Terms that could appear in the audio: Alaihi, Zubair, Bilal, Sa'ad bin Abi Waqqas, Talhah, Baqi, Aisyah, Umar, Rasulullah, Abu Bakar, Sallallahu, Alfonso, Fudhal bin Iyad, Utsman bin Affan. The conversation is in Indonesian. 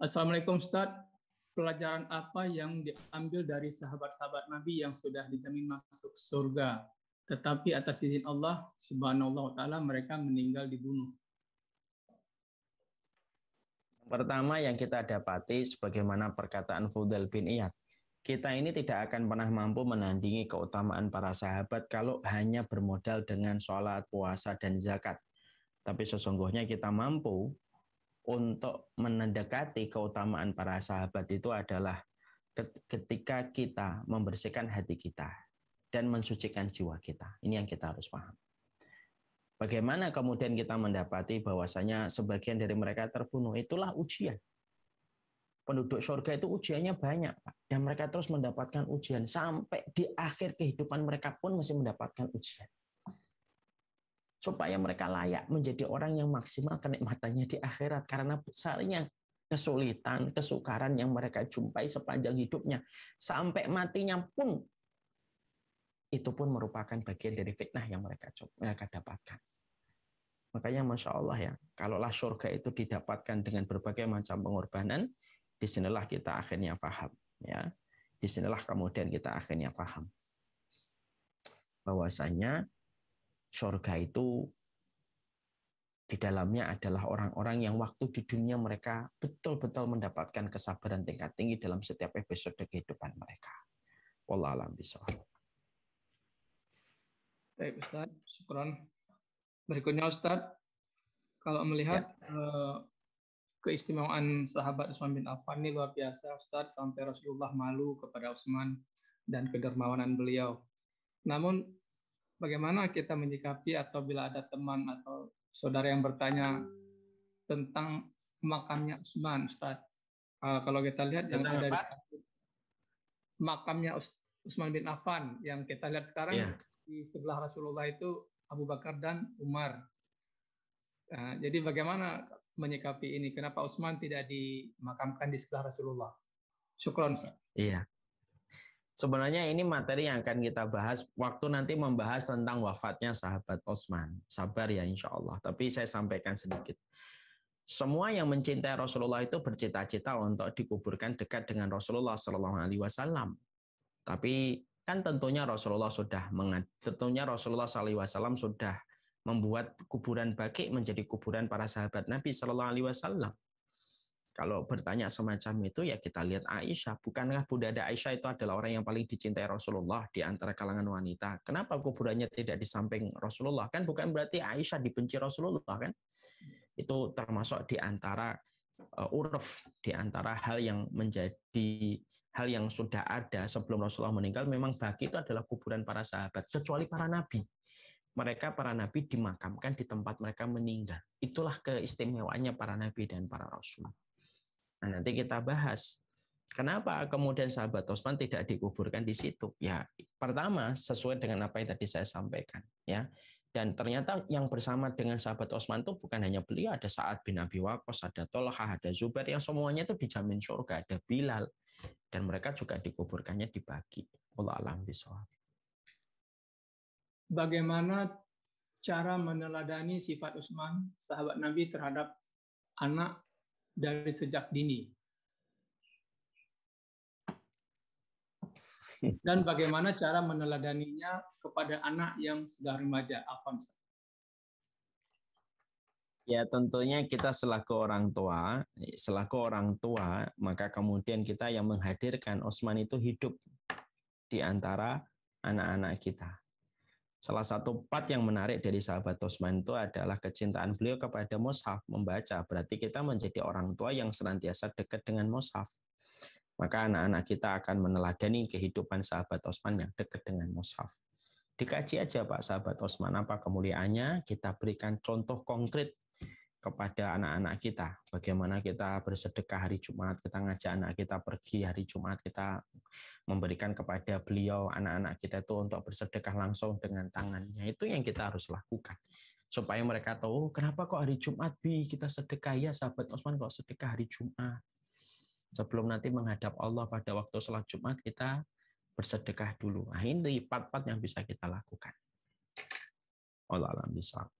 Assalamualaikum Ustaz, pelajaran apa yang diambil dari sahabat-sahabat Nabi yang sudah dijamin masuk surga, tetapi atas izin Allah subhanahu wa ta'ala mereka meninggal dibunuh? Pertama yang kita dapati sebagaimana perkataan Fudhal bin Iyad, kita ini tidak akan pernah mampu menandingi keutamaan para sahabat kalau hanya bermodal dengan sholat, puasa, dan zakat. Tapi sesungguhnya kita mampu untuk mendekati keutamaan para sahabat itu adalah ketika kita membersihkan hati kita dan mensucikan jiwa kita. Ini yang kita harus paham. Bagaimana kemudian kita mendapati bahwasanya sebagian dari mereka terbunuh, itulah ujian. Penduduk surga itu ujiannya banyak, Pak. Dan mereka terus mendapatkan ujian. Sampai di akhir kehidupan mereka pun masih mendapatkan ujian. Supaya mereka layak menjadi orang yang maksimal kenikmatannya di akhirat. Karena besarnya kesulitan, kesukaran yang mereka jumpai sepanjang hidupnya. Sampai matinya pun, itu pun merupakan bagian dari fitnah yang mereka dapatkan. Makanya Masya Allah ya, kalaulah surga itu didapatkan dengan berbagai macam pengorbanan, disinilah kita akhirnya paham. Ya. Disinilah kemudian kita akhirnya paham. Bahwasanya surga itu di dalamnya adalah orang-orang yang waktu di dunia mereka betul-betul mendapatkan kesabaran tingkat tinggi dalam setiap episode kehidupan mereka. Wallahu a'lam bishawab. Baik Ustaz, syukron. Berikutnya Ustaz, kalau melihat keistimewaan sahabat Utsman bin Affan ini luar biasa Ustaz, sampai Rasulullah malu kepada Utsman dan kedermawanan beliau. Namun bagaimana kita menyikapi atau bila ada teman atau saudara yang bertanya tentang makamnya Utsman Ustaz? Kalau kita lihat yang ada di sekarang, makamnya Utsman bin Affan yang kita lihat sekarang di sebelah Rasulullah itu Abu Bakar dan Umar. Nah, jadi bagaimana menyikapi ini? Kenapa Utsman tidak dimakamkan di sebelah Rasulullah? Syukron, Ustaz. Iya. Sebenarnya ini materi yang akan kita bahas waktu nanti membahas tentang wafatnya sahabat Utsman. Sabar ya insya Allah. Tapi saya sampaikan sedikit. Semua yang mencintai Rasulullah itu bercita-cita untuk dikuburkan dekat dengan Rasulullah Sallallahu Alaihi. Tapi kan tentunya Rasulullah SAW sudah membuat kuburan Baqi menjadi kuburan para sahabat Nabi SAW. Kalau bertanya semacam itu ya kita lihat Aisyah. Bukankah Bunda Aisyah itu adalah orang yang paling dicintai Rasulullah di antara kalangan wanita? Kenapa kuburannya tidak di samping Rasulullah? Kan bukan berarti Aisyah dibenci Rasulullah kan? Itu termasuk di antara uruf, di antara hal yang menjadi hal yang sudah ada sebelum Rasulullah meninggal. Memang Baqi itu adalah kuburan para sahabat, kecuali para nabi. Mereka para nabi dimakamkan di tempat mereka meninggal. Itulah keistimewaannya para nabi dan para rasul. Nah, nanti kita bahas kenapa kemudian sahabat Utsman tidak dikuburkan di situ. Ya, pertama sesuai dengan apa yang tadi saya sampaikan, ya. Dan ternyata yang bersama dengan sahabat Utsman itu bukan hanya beliau, ada Sa'ad bin Abi Waqqas, ada Talhah, ada Zubair, yang semuanya itu dijamin surga, ada Bilal, dan mereka juga dikuburkannya di Baqi. Wallahu a'lam bishawab. Bagaimana cara meneladani sifat Utsman, sahabat Nabi terhadap anak dari sejak dini? Dan bagaimana cara meneladaninya kepada anak yang sudah remaja, Alfonso? Ya tentunya kita selaku orang tua, maka kemudian kita yang menghadirkan Utsman itu hidup di antara anak-anak kita. Salah satu part yang menarik dari sahabat Utsman itu adalah kecintaan beliau kepada mushaf, membaca. Berarti kita menjadi orang tua yang senantiasa dekat dengan mushaf. Maka anak-anak kita akan meneladani kehidupan sahabat Utsman yang dekat dengan mushaf. Dikaji aja Pak sahabat Utsman, apa kemuliaannya, kita berikan contoh konkret kepada anak-anak kita. Bagaimana kita bersedekah hari Jumat, kita ngajak anak kita pergi hari Jumat, kita memberikan kepada beliau, anak-anak kita itu untuk bersedekah langsung dengan tangannya. Itu yang kita harus lakukan. Supaya mereka tahu, kenapa kok hari Jumat kita sedekah? Ya sahabat Utsman kok sedekah hari Jumat. Sebelum nanti menghadap Allah pada waktu sholat Jumat, kita bersedekah dulu. Nah, ini part-part yang bisa kita lakukan. Wallahu a'lam bishawab.